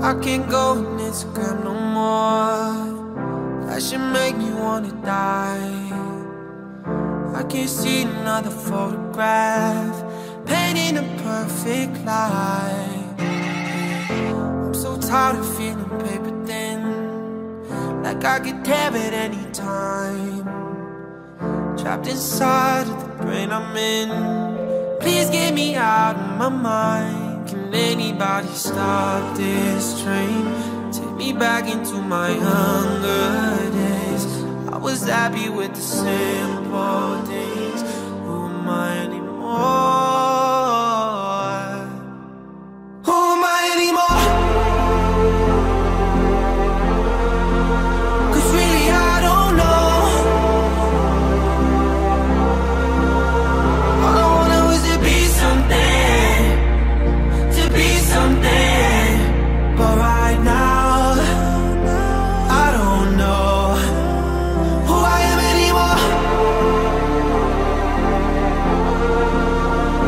I can't go on Instagram no more. That should make me wanna die. I can't see another photograph painting a perfect light. I'm so tired of feeling paper thin, like I could tear it any time. Trapped inside of the brain I'm in. Please get me out of my mind. Can anybody stop this train? Take me back into my younger days. I was happy with the simple things. Who am I anymore? Who am I anymore? 'Cause really I don't know. All I wanted was to be something, something, but right now I don't know who I am anymore.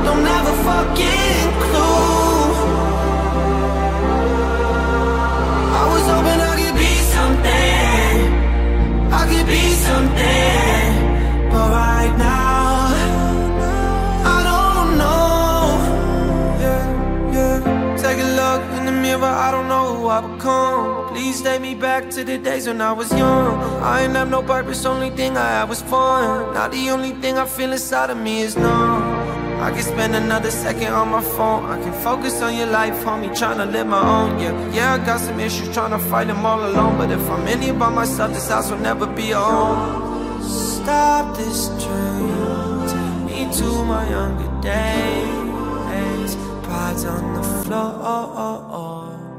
Don't have a fucking clue. I was hoping I could be something, I could be something, but right now I don't know who I've become. Please take me back to the days when I was young. I ain't have no purpose, only thing I had was fun. Now the only thing I feel inside of me is numb. I can spend another second on my phone. I can focus on your life, homie, tryna live my own, yeah. Yeah, I got some issues, tryna fight them all alone. But if I'm in here by myself, this house will never be a home. Stop this dream, take me to my younger days. Pads on the floor.